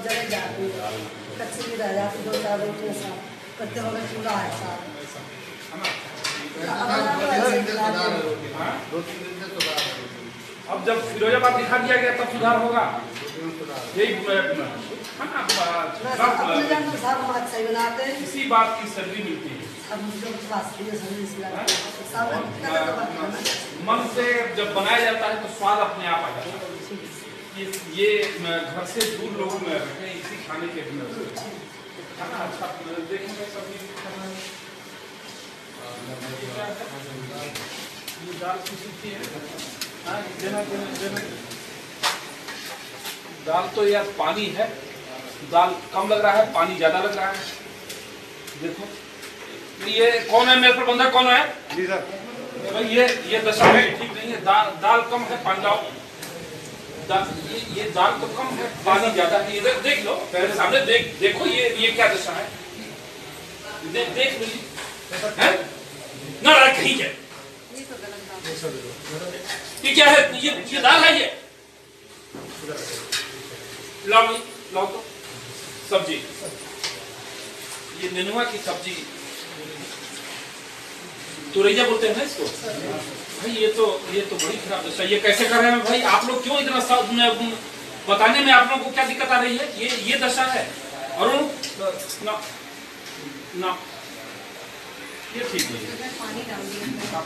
सब जगह जाती है, कच्ची भी रह जाती दो चार रोटियों साथ करते वगैरह चूल्हा है साथ। अब जब फिरोजाबाद दिखा दिया गया तब सुधार होगा, यही इसी बात की सर्दी मिलती है। मन से जब बनाया जाता है तो स्वाद अपने आप आ जाता है। ये घर से दूर लोग बैठे इसी खाने के खाना अच्छा देखेंगे सब्जी है। दाल तो यार पानी है, दाल कम लग रहा है, पानी ज्यादा लग रहा है। देखो ये कौन है मेरे प्रबंधक, कौन है जी सर? भाई ये दशा है, ठीक नहीं है। दाल कम है, पानी लाओ। ये दाल तो कम है, पानी ज्यादा है। ये देख लो पहले सामने, देखो ये क्या दशा है, देख लीजिए ना कहीं है। ये क्या है? ये दाल है, ये लाओ लाओ तो सब्जी, ये नेनुआ की सब्जी तुरैया बोलते हैं इसको भाई। ये तो बड़ी खराब दशा, ये कैसे कर रहे हैं भाई आप लोग? क्यों इतना बताने में आप लोगों को क्या दिक्कत आ रही है? ये दशा है। और ना ये ठीक नहीं है।